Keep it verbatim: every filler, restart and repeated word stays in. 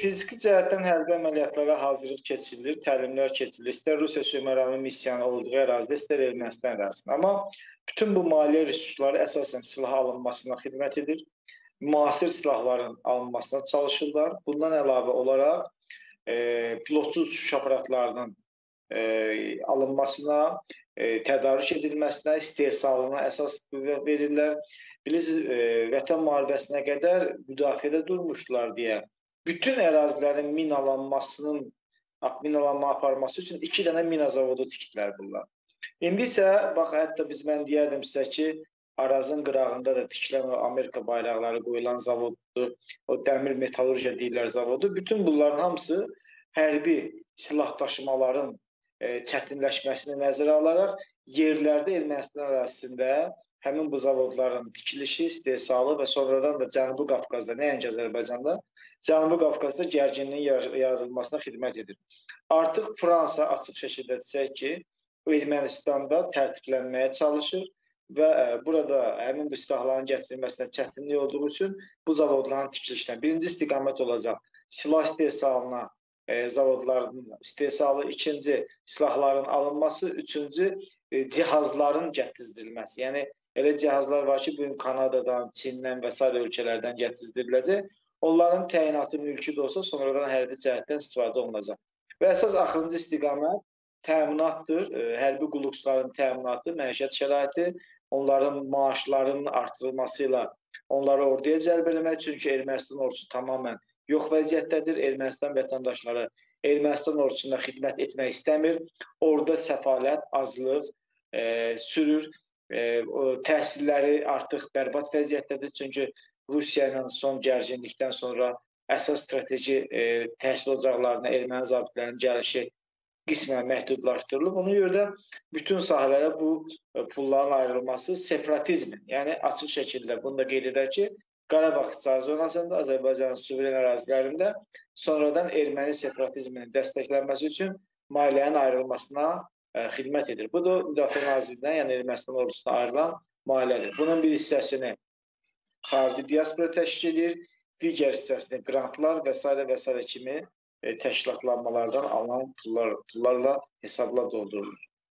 Fiziki cəhətdən hərbi əməliyyatlara hazırlıq keçirilir, təlimlər keçirilir. İstər Rusiya-Sümerani missiyanı olduğu ərazidə, istər Ermənistan ərazisində. Amma bütün bu maliyyə resursları əsasən silah alınmasına xidmət edir. Müasir silahların alınmasına çalışırlar. Bundan əlavə olaraq e, pilotsuz uçuş aparatlarının e, alınmasına, e, tədarük edilməsinə, istehsalına əsas verirlər. Bilirsiniz, e, Vətən müharibəsinə qədər müdafiədə durmuşdular deyə bütün ərazilərin minalanmasının minalanma aparması üçün iki dənə mina zavodu tikdilər bunlar. İndi isə, bax, hətta biz mən deyərdim sizə ki, Arazın qırağında da tikilən Amerika bayraqları qoyulan zavoddur, o dəmir metalurgiya deyirlər zavodu. Bütün bunların hamısı hərbi silah daşımaların e, çətinləşməsini nəzərə alaraq yerlərdə Ermənistan ərazisində həmin bu zavodların tikilişi, istehsalı və sonradan da Cənubi Qafqazda, nəinki Azərbaycanda, Cənubi Qafqazda gərginliyin yaradılmasına xidmət edir. Artıq Fransa açıq şəkildə desək ki, Ermənistanda tərtiblənməyə çalışır və burada həmin bu silahların gətirilməsinə çətinlik olduğu üçün bu zavodların tikilişinə birinci istiqamət olacaq silah istehsalına, e, zavodların istehsalı, ikinci silahların alınması, üçüncü e, cihazların gətizdirilməsi. Yəni elə cihazlar var ki, bugün Kanadadan, Çindən və sair ölkələrdən gətizdiriləcək. Onların təyinatı mülki də olsa sonradan hərbi cəhətdən istifadə olunacaq. Və əsas axırıncı istiqamət təminatdır. Hərbi qulluqçuların təminatı, məişət şəraiti, onların maaşlarının artırılması ilə onları orduya cəlb eləmək. Çünki Ermənistan ordusu tamamilə yox vəziyyətdədir. Ermənistan vətəndaşları Ermənistan ordusunda xidmət etmək istəmir. Orada səfalət, azlıq e, sürür. E, təhsilləri artıq bərbad vəziyyətdədir. Çünki Rusiya ilə son gərginlikdən sonra əsas strateji e, təhsil ocaqlarına erməni zabitlərinin gəlişi qismən məhdudlaşdırılıb. Ona görə də bütün sahələrə bu e, pulların ayrılması separatizmin, yəni açıq şəkildə bunu da qeyd edək ki, Qarabağ İqtisadi Zonasında, Azərbaycanın suveren ərazilərində sonradan erməni separatizminin dəstəklənməsi üçün maliyyənin ayrılmasına e, xidmət edir. Bu da Müdafiə Nazirliyindən, yəni Ermənistan ordusuna ayrılan maliyyədir. Bunun bir hissəsini xarici diaspora təşkil edir, digər hissəsində qrantlar və sairə və sairə kimi təşkilatlanmalardan alınan pullar, pullarla hesablar doldurulur.